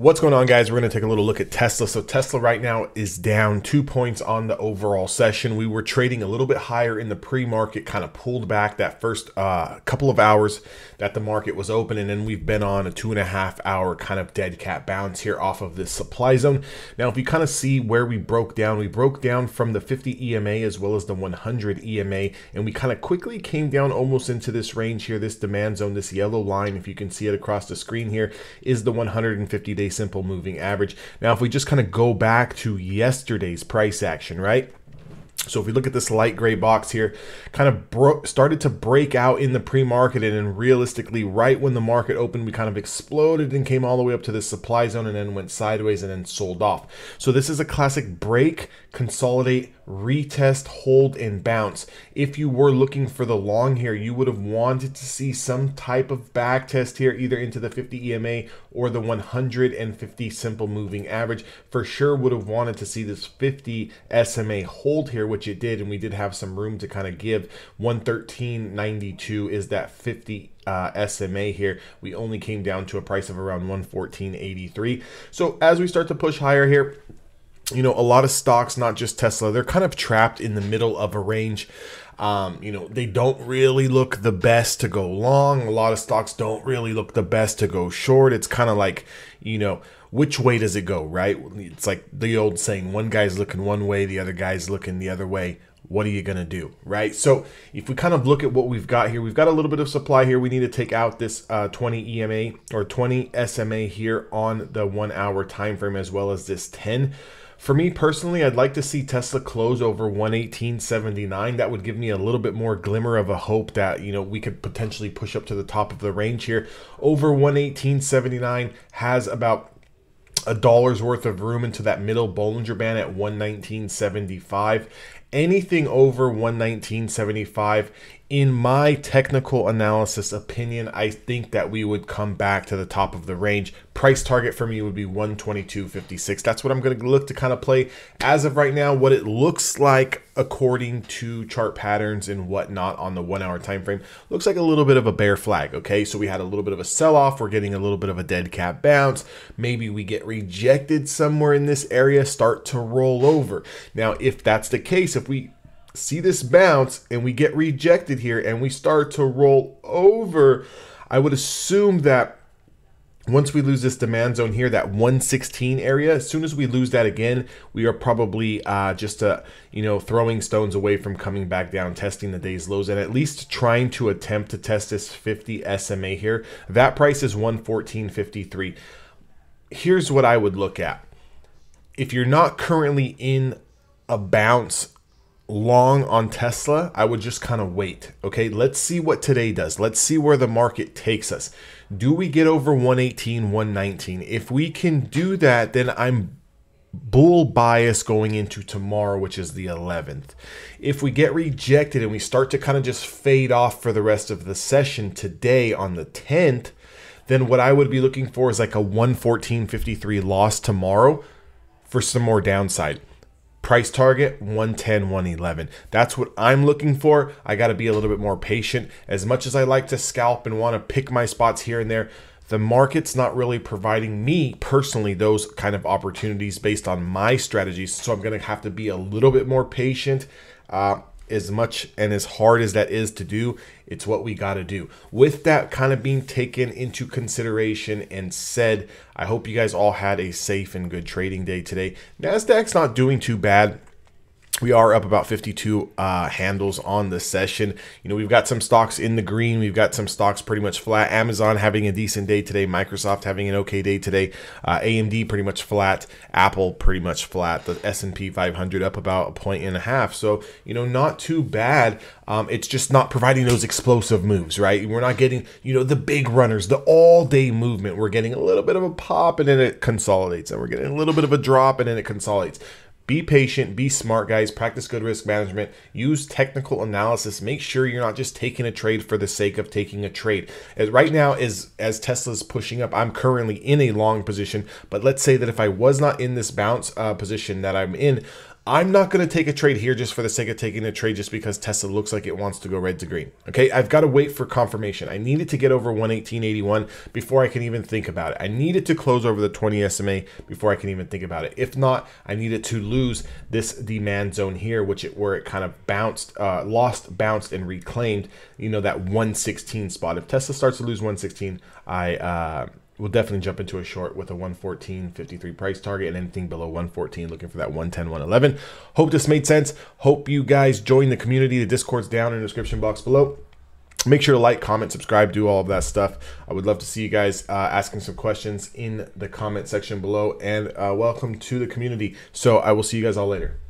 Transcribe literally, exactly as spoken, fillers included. What's going on, guys? We're going to take a little look at Tesla. So Tesla right now is down two points on the overall session. We were trading a little bit higher in the pre-market, kind of pulled back that first uh, couple of hours that the market was open, and then we've been on a two and a half hour kind of dead cat bounce here off of this supply zone. Now, if you kind of see where we broke down, we broke down from the fifty E M A as well as the one hundred E M A, and we kind of quickly came down almost into this range here, this demand zone, this yellow line, if you can see it across the screen here, is the one hundred fifty day simple moving average. Now, if we just kind of go back to yesterday's price action, right? So if we look at this light gray box here, kind of bro started to break out in the pre-market, and then realistically right when the market opened, we kind of exploded and came all the way up to this supply zone and then went sideways and then sold off. So this is a classic break, consolidate, retest, hold, and bounce. If you were looking for the long here, you would have wanted to see some type of back test here, either into the fifty E M A or the one hundred fifty simple moving average. For sure would have wanted to see this fifty S M A hold here, which it did, and we did have some room to kind of give. One thirteen ninety-two is that fifty S M A here. We only came down to a price of around one fourteen eighty-three. So as we start to push higher here, you know, a lot of stocks, not just Tesla, they're kind of trapped in the middle of a range. Um, you know, they don't really look the best to go long. A lot of stocks don't really look the best to go short. It's kind of like, you know, which way does it go, right? It's like the old saying, one guy's looking one way, the other guy's looking the other way. What are you going to do, right? So if we kind of look at what we've got here, we've got a little bit of supply here. We need to take out this uh, twenty E M A or twenty S M A here on the one hour time frame, as well as this ten. For me personally, I'd like to see Tesla close over one eighteen seventy-nine. That would give me a little bit more glimmer of a hope that, you know, we could potentially push up to the top of the range here. Over one eighteen seventy-nine has about a dollar's worth of room into that middle Bollinger Band at one nineteen seventy-five. Anything over one nineteen seventy-five, in my technical analysis opinion, I think that we would come back to the top of the range. Price target for me would be one twenty-two fifty-six. That's what I'm going to look to kind of play as of right now, what it looks like according to chart patterns and whatnot on the one hour time frame. Looks like a little bit of a bear flag. Okay, so we had a little bit of a sell-off, we're getting a little bit of a dead cat bounce, maybe we get rejected somewhere in this area, start to roll over. Now if that's the case, if we see this bounce and we get rejected here and we start to roll over, I would assume that once we lose this demand zone here, that one sixteen area, as soon as we lose that again, we are probably uh, just uh, you know, throwing stones away from coming back down, testing the day's lows, and at least trying to attempt to test this fifty S M A here. That price is one fourteen fifty-three. Here's what I would look at. If you're not currently in a bounce long on Tesla, I would just kind of wait. Okay, let's see what today does. Let's see where the market takes us. Do we get over one eighteen, one nineteen? If we can do that, then I'm bull bias going into tomorrow, which is the eleventh. If we get rejected and we start to kind of just fade off for the rest of the session today on the tenth, then what I would be looking for is like a one fourteen fifty-three loss tomorrow for some more downside. Price target one ten, one eleven. That's what I'm looking for. I got to be a little bit more patient. As much as I like to scalp and want to pick my spots here and there, the market's not really providing me personally those kind of opportunities based on my strategies. So I'm going to have to be a little bit more patient. Uh, as much and as hard as that is to do, it's what we got to do. With that kind of being taken into consideration and said, I hope you guys all had a safe and good trading day today. NASDAQ's not doing too bad. We are up about fifty-two uh, handles on the session. You know, we've got some stocks in the green. We've got some stocks pretty much flat. Amazon having a decent day today. Microsoft having an okay day today. Uh, A M D pretty much flat. Apple pretty much flat. The S and P five hundred up about a point and a half. So, you know, not too bad. Um, it's just not providing those explosive moves, right? We're not getting, you know, the big runners, the all-day movement. We're getting a little bit of a pop and then it consolidates. And we're getting a little bit of a drop and then it consolidates. Be patient, be smart, guys. Practice good risk management. Use technical analysis. Make sure you're not just taking a trade for the sake of taking a trade. As right now, as, as Tesla's pushing up, I'm currently in a long position, but let's say that if I was not in this bounce uh, position that I'm in, I'm not going to take a trade here just for the sake of taking a trade just because Tesla looks like it wants to go red to green. Okay, I've got to wait for confirmation. I need it to get over one eighteen eighty-one before I can even think about it. I need it to close over the twenty S M A before I can even think about it. If not, I need it to lose this demand zone here, which it where it kind of bounced, uh, lost, bounced, and reclaimed, you know, that one sixteen spot. If Tesla starts to lose one sixteen, I... Uh, we'll definitely jump into a short with a one fourteen fifty-three price target and anything below one fourteen, looking for that one ten, one eleven. Hope this made sense. Hope you guys join the community. The Discord's down in the description box below. Make sure to like, comment, subscribe, do all of that stuff. I would love to see you guys uh, asking some questions in the comment section below, and uh, welcome to the community. So I will see you guys all later.